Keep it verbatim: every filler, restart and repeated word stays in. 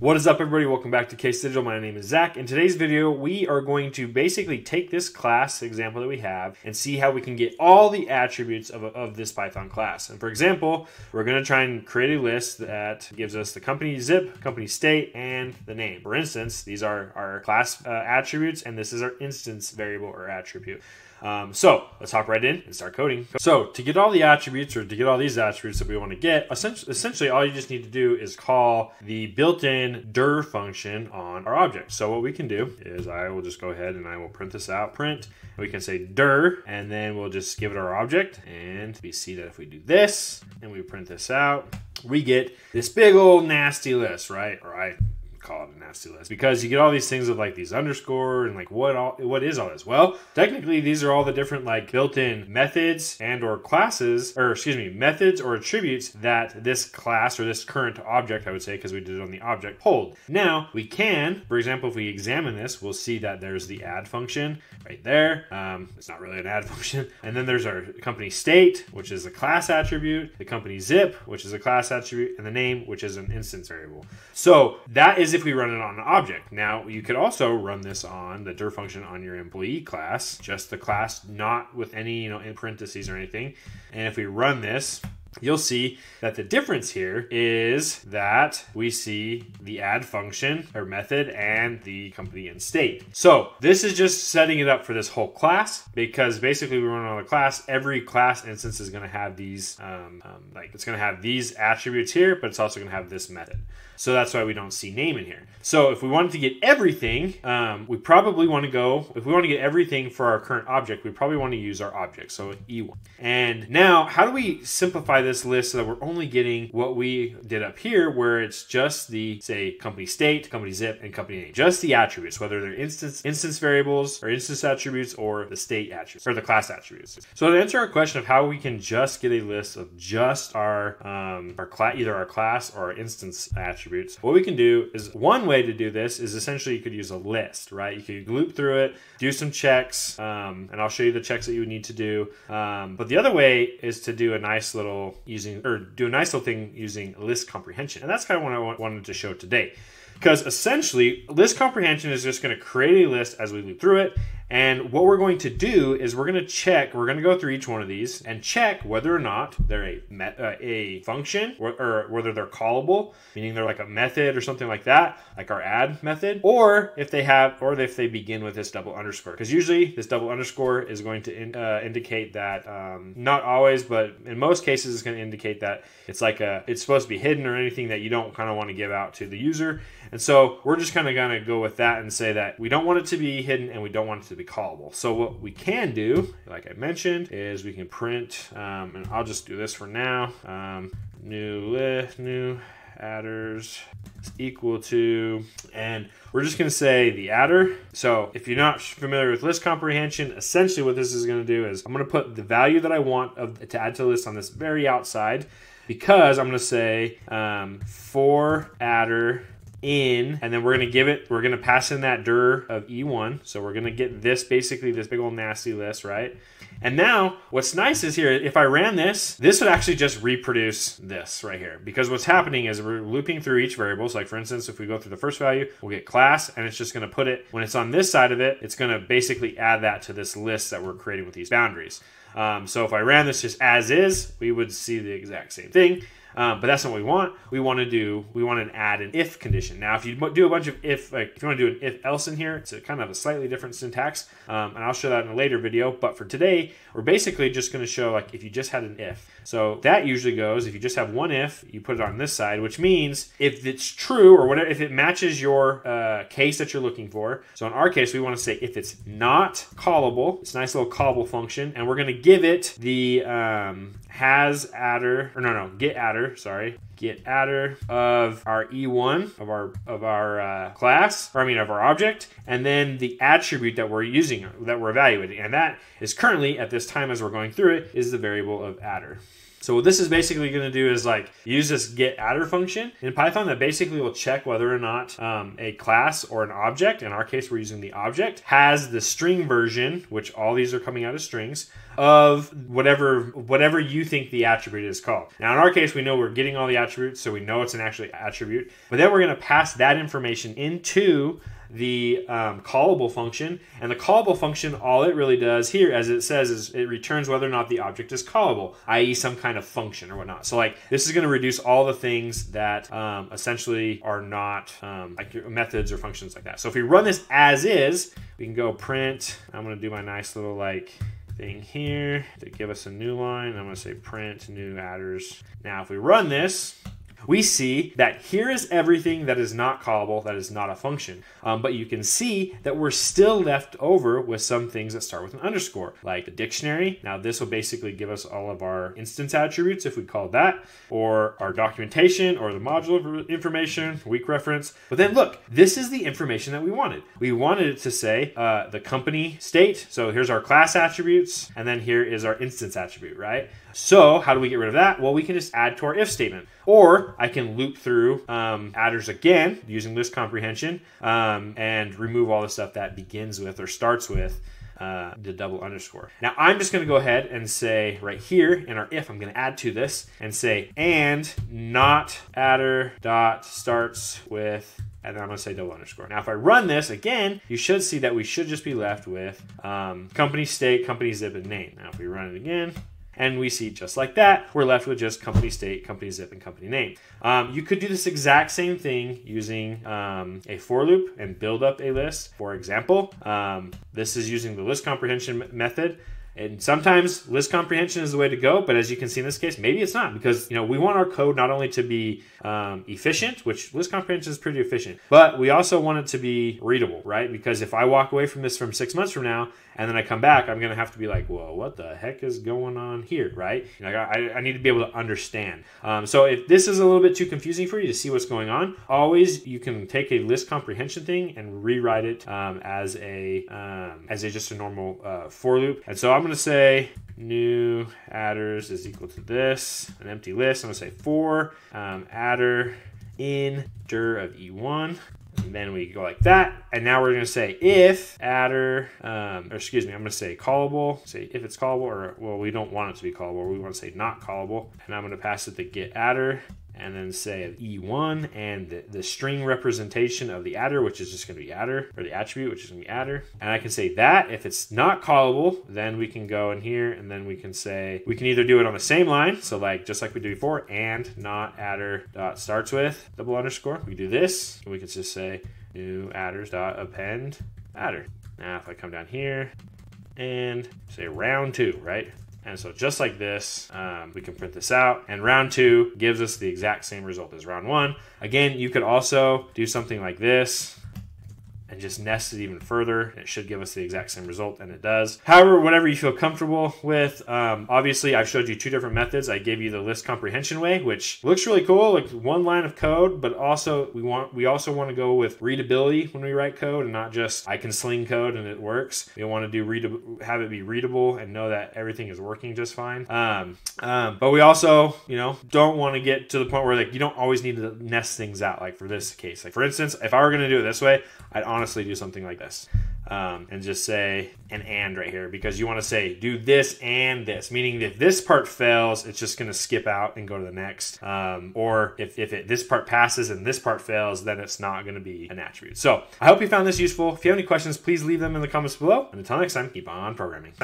What is up, everybody? Welcome back to Case Digital. My name is Zach. In today's video, we are going to basically take this class example that we have and see how we can get all the attributes of, of this Python class. And for example, we're going to try and create a list that gives us the company zip, company state, and the name. For instance, these are our class uh, attributes, and this is our instance variable or attribute. Um, so let's hop right in and start coding. So to get all the attributes, or to get all these attributes that we want to get, essentially, essentially all you just need to do is call the built-in dir function on our object. So what we can do is I will just go ahead and I will print this out, print, we can say dir, and then we'll just give it our object. And we see that if we do this and we print this out, we get this big old nasty list, right? All right. Call it a nasty list because you get all these things of like these underscore and like what all what is all this? Well, technically these are all the different like built-in methods and or classes, or excuse me, methods or attributes that this class or this current object, I would say, because we did it on the object, hold. Now we can, for example, if we examine this, we'll see that there's the add function right there. Um, it's not really an add function. And then there's our company state, which is a class attribute, the company zip, which is a class attribute, and the name, which is an instance variable. So that is if we run it on an object. Now you could also run this on the dir function on your employee class, just the class, not with any, you know, in parentheses or anything. And if we run this, you'll see that the difference here is that we see the add function or method and the company and state. So this is just setting it up for this whole class, because basically we run on a class. Every class instance is going to have these, um, um, like it's going to have these attributes here, but it's also going to have this method. So that's why we don't see name in here. So if we wanted to get everything, um, we probably want to go, if we want to get everything for our current object, we probably want to use our object. So E one. And now how do we simplify this list so that we're only getting what we did up here, where it's just the, say, company state, company zip, and company name, just the attributes, whether they're instance instance variables or instance attributes or the state attributes or the class attributes. So to answer our question of how we can just get a list of just our um our class, either our class or our instance attributes, what we can do is, one way to do this is essentially you could use a list, right? You could loop through it, do some checks, um and I'll show you the checks that you would need to do, um but the other way is to do a nice little using or do a nice little thing using list comprehension. And that's kind of what I wanted to show today, because essentially list comprehension is just going to create a list as we loop through it. And what we're going to do is we're going to check, we're going to go through each one of these and check whether or not they're a met, uh, a function, or, or whether they're callable, meaning they're like a method or something like that, like our add method, or if they have, or if they begin with this double underscore, because usually this double underscore is going to in, uh, indicate that, um, not always, but in most cases it's going to indicate that it's like a, it's supposed to be hidden or anything that you don't kind of want to give out to the user. And so we're just kind of going to go with that and say that we don't want it to be hidden and we don't want it to be callable. So what we can do, like I mentioned, is we can print, um, and I'll just do this for now, um, new list, new adders equal to, and we're just going to say the adder. So if you're not familiar with list comprehension, essentially what this is going to do is I'm going to put the value that I want of to add to the list on this very outside, because I'm going to say um, for adder in, and then we're going to give it, we're going to pass in that dir of E one. So we're going to get this, basically this big old nasty list, right? And now what's nice is here, if I ran this, this would actually just reproduce this right here, because what's happening is we're looping through each variable. So like for instance, if we go through the first value, we'll get class, and it's just going to put it, when it's on this side of it, it's going to basically add that to this list that we're creating with these boundaries. Um, so if I ran this just as is, we would see the exact same thing. Um, but that's not what we want. We want to do, we want to add an if condition. Now, if you do a bunch of if, like if you want to do an if else in here, it's a kind of a slightly different syntax. Um, and I'll show that in a later video. But for today, we're basically just going to show like if you just had an if. So that usually goes, if you just have one if, you put it on this side, which means if it's true or whatever, if it matches your uh, case that you're looking for. So in our case, we want to say if it's not callable, it's a nice little callable function. And we're going to give it the um, has adder, or no, no, get adder. Sorry, get adder of our E one of our of our uh, class, or I mean of our object, and then the attribute that we're using, that we're evaluating, and that is currently at this time as we're going through it is the variable of adder. So what this is basically going to do is like use this get adder function in Python that basically will check whether or not um, a class or an object, in our case we're using the object, has the string version, which all these are coming out of strings, of whatever whatever you think the attribute is called. Now in our case, we know we're getting all the attributes, so we know it's an actual attribute, but then we're gonna pass that information into the um, callable function, and the callable function, all it really does here, as it says, is it returns whether or not the object is callable, that is some kind of function or whatnot. So like this is going to reduce all the things that um, essentially are not um, like methods or functions like that. So if we run this as is, we can go print. I'm going to do my nice little like thing here to give us a new line. I'm going to say print new adders. Now if we run this, we see that here is everything that is not callable, that is not a function. Um, but you can see that we're still left over with some things that start with an underscore, like the dictionary. Now this will basically give us all of our instance attributes, if we call that, or our documentation, or the module information, weak reference. But then look, this is the information that we wanted. We wanted it to say uh, the company state. So here's our class attributes, and then here is our instance attribute, right? So how do we get rid of that? Well, we can just add to our if statement, or I can loop through um, adders again using list comprehension um, and remove all the stuff that begins with or starts with uh, the double underscore. Now I'm just going to go ahead and say right here in our if, I'm going to add to this and say, and not adder dot starts with, and then I'm gonna say double underscore. Now, if I run this again, you should see that we should just be left with um, company state, company zip, and name. Now, if we run it again, and we see just like that, we're left with just company state, company zip, and company name. Um, you could do this exact same thing using um, a for loop and build up a list. For example, um, this is using the list comprehension method. And sometimes list comprehension is the way to go, but as you can see in this case, maybe it's not, because you know we want our code not only to be um, efficient, which list comprehension is pretty efficient, but we also want it to be readable, right? Because if I walk away from this from six months from now, and then I come back, I'm gonna have to be like, whoa, what the heck is going on here, right? Like, I, I need to be able to understand. Um, so if this is a little bit too confusing for you to see what's going on, always you can take a list comprehension thing and rewrite it um, as a um, as a just a normal uh, for loop. And so I'm I'm gonna say new adders is equal to this, an empty list. I'm gonna say for um, adder in dir of E one. And then we go like that. And now we're gonna say if adder, um, or excuse me, I'm gonna say callable, say if it's callable, or well, we don't want it to be callable, we wanna say not callable. And I'm gonna pass it the get adder, and then say E one and the, the string representation of the adder, which is just gonna be adder, or the attribute, which is gonna be adder. And I can say that if it's not callable, then we can go in here and then we can say, we can either do it on the same line. So like, just like we did before, and not adder dot starts with double underscore. We do this, and we can just say new adders dot append adder. Now, if I come down here and say round two, right? And so just like this, um, we can print this out, and round two gives us the exact same result as round one. Again, you could also do something like this and just nest it even further. It should give us the exact same result, and it does. However, whatever you feel comfortable with. Um, obviously, I've showed you two different methods. I gave you the list comprehension way, which looks really cool, like one line of code, but also we want we also want to go with readability when we write code, and not just I can sling code and it works. We want to do read, have it be readable and know that everything is working just fine. Um, um, but we also, you know, don't want to get to the point where like you don't always need to nest things out. Like for this case, like for instance, if I were going to do it this way, I'd honestly Honestly, do something like this um, and just say an and right here, because you want to say do this and this, meaning if this part fails, it's just going to skip out and go to the next, um, or if, if it, this part passes and this part fails, then it's not going to be an attribute. So I hope you found this useful. If you have any questions, please leave them in the comments below, and until next time, keep on programming.